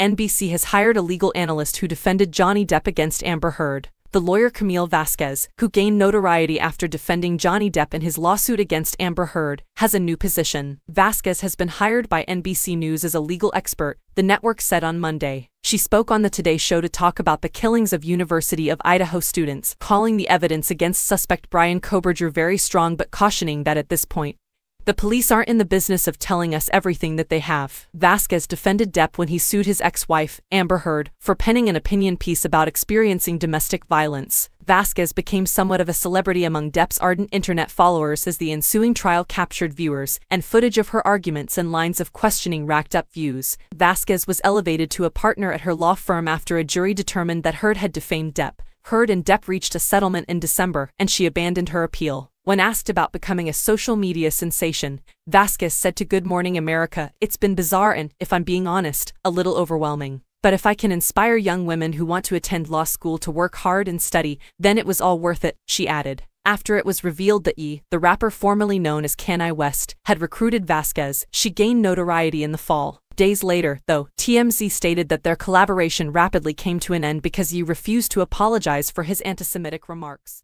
NBC has hired a legal analyst who defended Johnny Depp against Amber Heard. The lawyer Camille Vasquez, who gained notoriety after defending Johnny Depp in his lawsuit against Amber Heard, has a new position. Vasquez has been hired by NBC News as a legal expert, the network said on Monday. She spoke on the Today Show to talk about the killings of University of Idaho students, calling the evidence against suspect Brian Kohberger very strong but cautioning that at this point, the police aren't in the business of telling us everything that they have. Vasquez defended Depp when he sued his ex-wife, Amber Heard, for penning an opinion piece about experiencing domestic violence. Vasquez became somewhat of a celebrity among Depp's ardent internet followers as the ensuing trial captured viewers, and footage of her arguments and lines of questioning racked up views. Vasquez was elevated to a partner at her law firm after a jury determined that Heard had defamed Depp. Heard and Depp reached a settlement in December, and she abandoned her appeal. When asked about becoming a social media sensation, Vasquez said to Good Morning America, "It's been bizarre and, if I'm being honest, a little overwhelming. But if I can inspire young women who want to attend law school to work hard and study, then it was all worth it," she added. After it was revealed that Ye, the rapper formerly known as Kanye West, had recruited Vasquez, she gained notoriety in the fall. Days later, though, TMZ stated that their collaboration rapidly came to an end because Ye refused to apologize for his anti-Semitic remarks.